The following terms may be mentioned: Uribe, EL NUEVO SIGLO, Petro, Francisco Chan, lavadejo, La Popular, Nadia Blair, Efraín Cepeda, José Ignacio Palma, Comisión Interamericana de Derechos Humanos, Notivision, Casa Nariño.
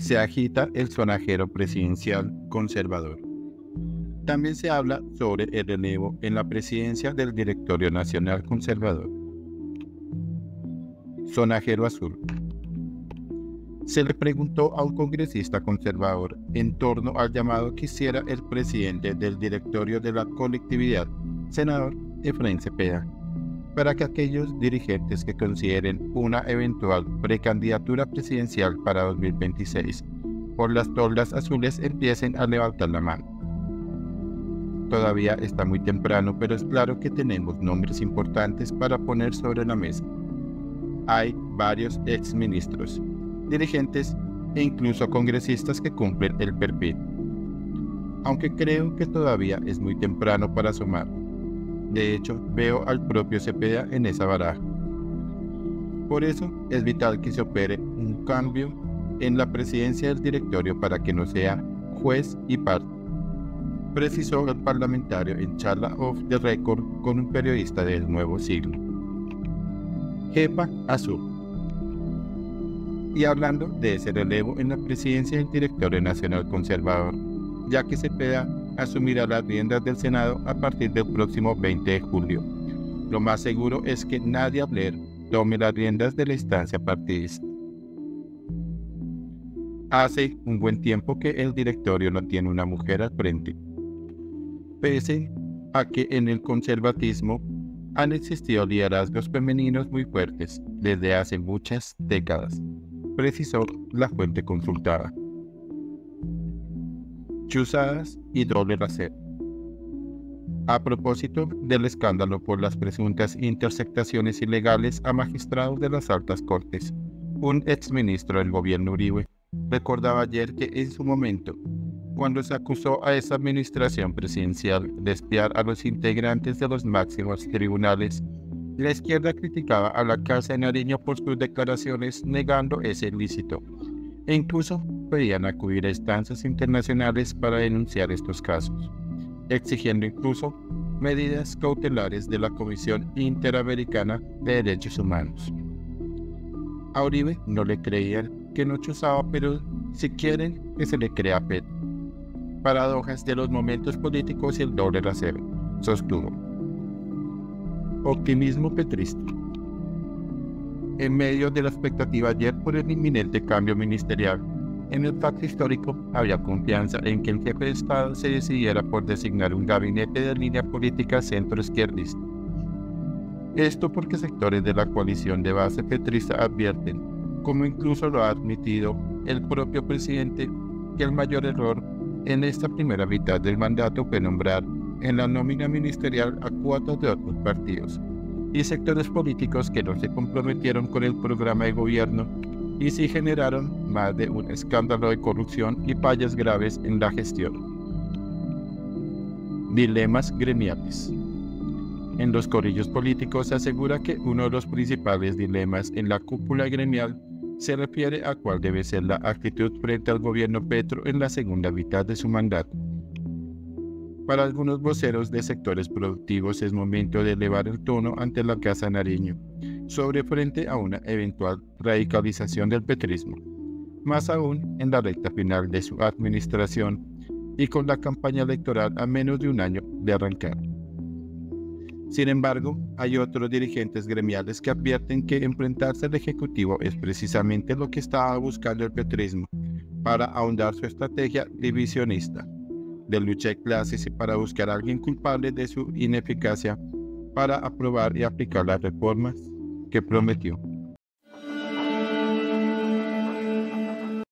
se agita el sonajero presidencial conservador. También se habla sobre el relevo en la presidencia del Directorio Nacional Conservador. Sonajero azul. Se le preguntó a un congresista conservador en torno al llamado que hiciera el presidente del Directorio de la Colectividad, senador Efraín Cepeda, para que aquellos dirigentes que consideren una eventual precandidatura presidencial para 2026 por las toldas azules empiecen a levantar la mano. Todavía está muy temprano, pero es claro que tenemos nombres importantes para poner sobre la mesa. Hay varios exministros, dirigentes e incluso congresistas que cumplen el perfil, aunque creo que todavía es muy temprano para sumar. De hecho, veo al propio Cepeda en esa baraja. Por eso es vital que se opere un cambio en la presidencia del directorio para que no sea juez y parte, precisó el parlamentario en charla off the record con un periodista del Nuevo Siglo. Jefa azul. Y hablando de ese relevo en la presidencia del Directorio Nacional Conservador, ya que Cepeda asumirá las riendas del Senado a partir del próximo 20 de julio. Lo más seguro es que Nadia Blair tome las riendas de la instancia partidista. Hace un buen tiempo que el directorio no tiene una mujer al frente, pese a que en el conservatismo han existido liderazgos femeninos muy fuertes desde hace muchas décadas, precisó la fuente consultada. Chuzadas y doble rasero. A propósito del escándalo por las presuntas interceptaciones ilegales a magistrados de las altas cortes, un exministro del gobierno Uribe recordaba ayer que en su momento, cuando se acusó a esa administración presidencial de espiar a los integrantes de los máximos tribunales, la izquierda criticaba a la Casa Nariño por sus declaraciones negando ese ilícito, e incluso pedían acudir a instancias internacionales para denunciar estos casos, exigiendo incluso medidas cautelares de la Comisión Interamericana de Derechos Humanos. A Uribe no le creían que no chuzaba, pero si quieren que se le crea a Petro. Paradojas de los momentos políticos y el doble rasero, sostuvo. Optimismo petrista. En medio de la expectativa ayer por el inminente cambio ministerial, en el pacto histórico había confianza en que el jefe de Estado se decidiera por designar un gabinete de línea política centro-izquierdista. Esto porque sectores de la coalición de base petrista advierten, como incluso lo ha admitido el propio presidente, que el mayor error en esta primera mitad del mandato fue nombrar en la nómina ministerial a cuotas de otros partidos y sectores políticos que no se comprometieron con el programa de gobierno y sí generaron más de un escándalo de corrupción y fallas graves en la gestión. Dilemas gremiales. En los corrillos políticos se asegura que uno de los principales dilemas en la cúpula gremial se refiere a cuál debe ser la actitud frente al gobierno Petro en la segunda mitad de su mandato. Para algunos voceros de sectores productivos es momento de elevar el tono ante la Casa Nariño, sobre frente a una eventual radicalización del petrismo, más aún en la recta final de su administración y con la campaña electoral a menos de un año de arrancar. Sin embargo, hay otros dirigentes gremiales que advierten que enfrentarse al Ejecutivo es precisamente lo que estaba buscando el petrismo para ahondar su estrategia divisionista, de lucha de clases y para buscar a alguien culpable de su ineficacia para aprobar y aplicar las reformas que prometió.